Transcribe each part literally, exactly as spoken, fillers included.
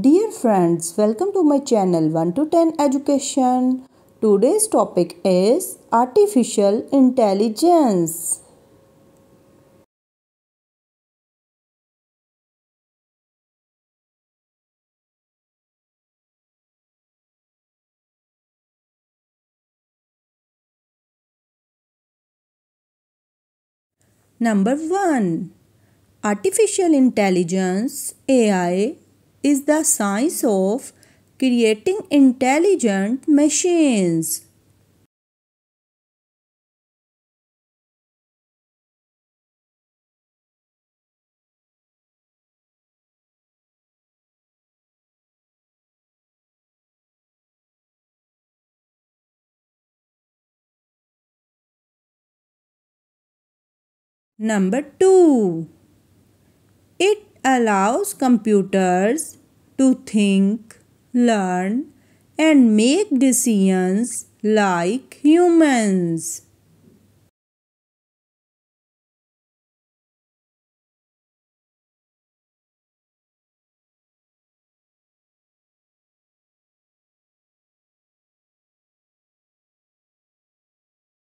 Dear friends, welcome to my channel one to ten Education. Today's topic is Artificial Intelligence. Number one. Artificial Intelligence A I is the science of creating intelligent machines. Number two. It allows computers to think, learn, and make decisions like humans.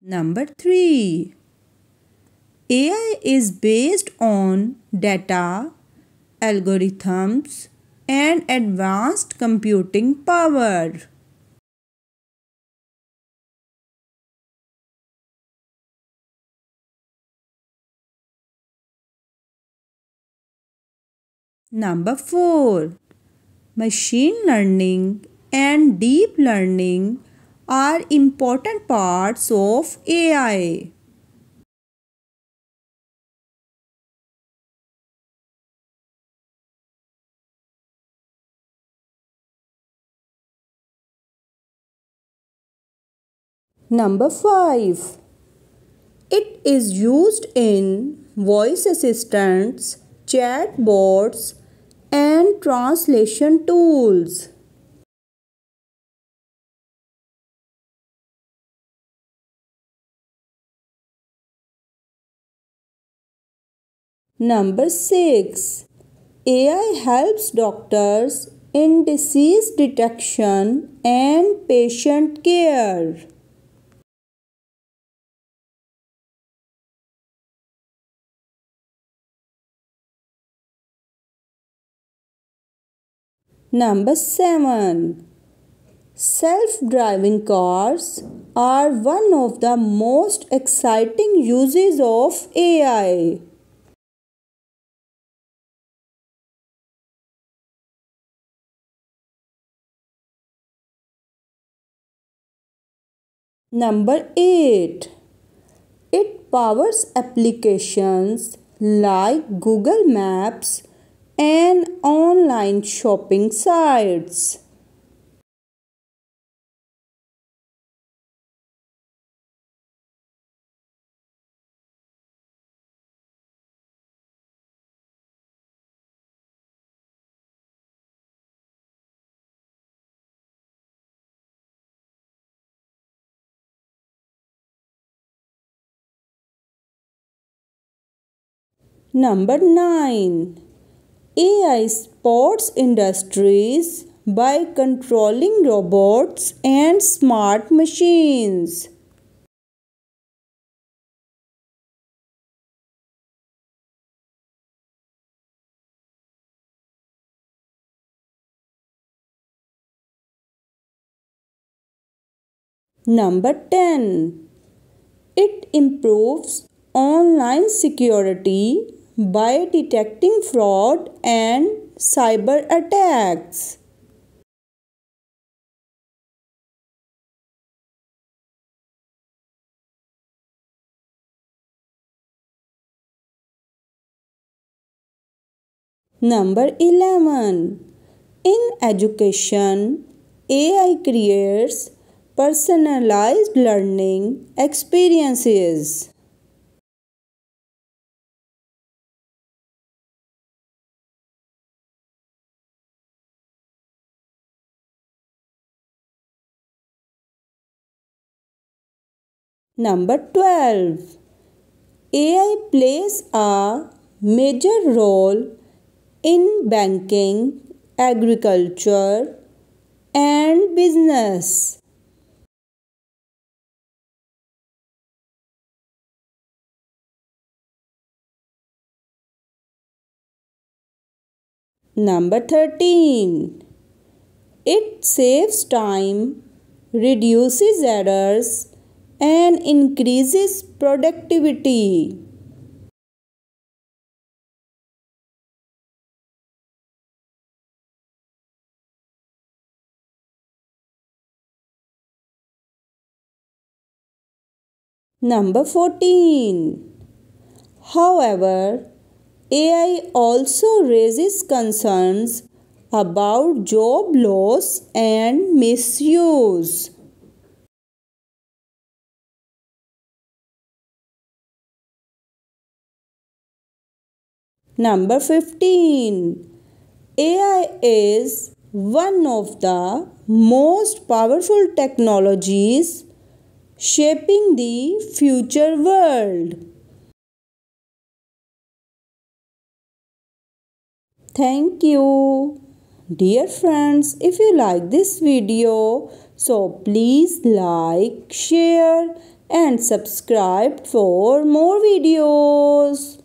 Number three. A I is based on data, algorithms, and advanced computing power. Number four. Machine learning and deep learning are important parts of A I. Number five. It is used in voice assistants, chatbots, and translation tools. Number six. A I helps doctors in disease detection and patient care. Number seven. Self-driving cars are one of the most exciting uses of A I. Number eight. It powers applications like Google Maps and online shopping sites. Number nine. A I supports industries by controlling robots and smart machines. Number ten. It improves online security by detecting fraud and cyber attacks. Number eleven. In education, A I creates personalized learning experiences. Number twelve. A I plays a major role in banking, agriculture, and business. Number thirteen. It saves time, reduces errors, and increases productivity. Number fourteen. However, A I also raises concerns about job loss and misuse. Number fifteen. A I is one of the most powerful technologies shaping the future world. Thank you. Dear friends, if you like this video, so please like, share and subscribe for more videos.